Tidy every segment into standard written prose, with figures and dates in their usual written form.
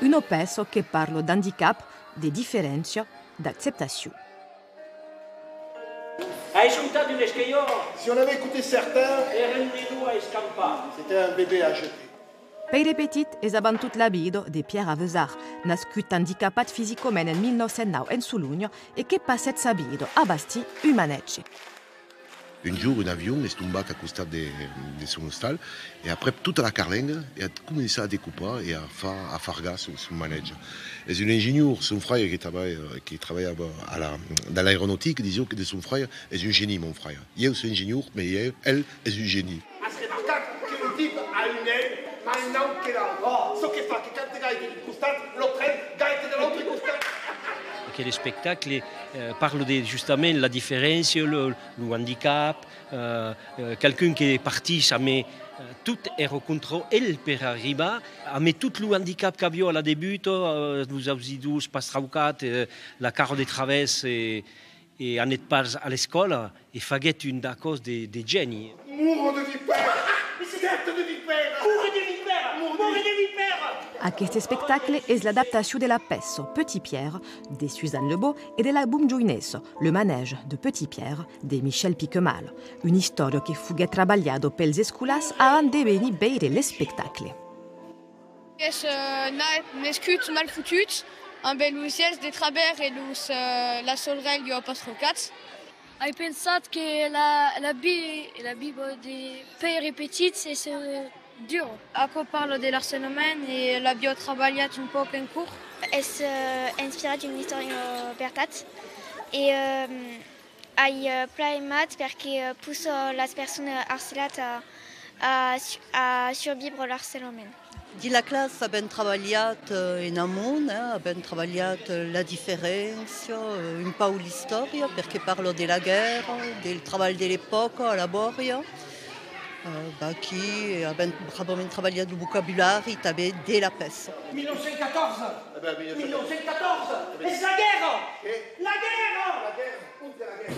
Io penso che parlo d'handicap, di differenza, d'accettazione. Si on avait écouté certains, c'était un bébé à jeter. Pèire Petit est avant tout l'habido de Pierre Avesard, nascut handicapé physiquement en 1909 en Soulougne et qui passait sa vie à Bastille Humanec. Un jour, un avion est tombé à Costa de son hostal et après toute la carlingue, il a commencé à découper et à fargar son manège. Et un ingénieur, son frère qui travaille dans l'aéronautique, disait que son frère est un génie, mon frère. Il est aussi ingénieur, mais elle est un génie. C'est marquant que le type a une aile, maintenant qu'il a encore. Ce qui fait que quand le gars est de Costa, l'autre aile, le gars est de l'autre Costa. Que le spectacle parle de justement la différence, le handicap, quelqu'un qui est parti, ça met tout et rencontre elle pour arriver, mais tout le handicap qu'il y a au début, nous avons dit 12, pas 34, la carte de traverse et on n'est pas à l'école, et faguait une des causes des génies. Mourre de vipère, certes de vipère, courre de vipère, mourre de vipère. A questo spettacolo è l'adattazione della pièce Petit-Pierre di Suzanne Lebeau e della Boum Joinès, le manège de Petit-Pierre di Michel Picquemal. Una storia che fu travagliata per le scuole prima di venire vedere gli spettacoli. Es nascut mal foutut, un bel usies de travers e la solrelle io apostro cats. Hai pensato che la Bibbia di Pèire Petit è duro. Ako parlo de leur phénomène et la bio travaille un peu en cours. Elle s'inspire d'une histoire verdade et elle plaît parce qu'elle pousse les personnes harcelées à survivre leur phénomène. La classe a bien travaillé en amont, a bien travaillé la différence, un peu l'histoire, parce qu'elle parle de la guerre, du travail de l'époque, à la borne. Qui a ben travaillé le vocabulaire et avait dès la paix. 1914. 1914. Et c'est la guerre. La guerre. La guerre.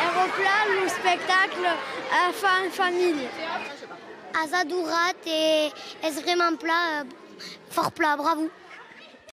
Et replane le spectacle à la famille. Azadourat et est vraiment plat, fort plat, bravo.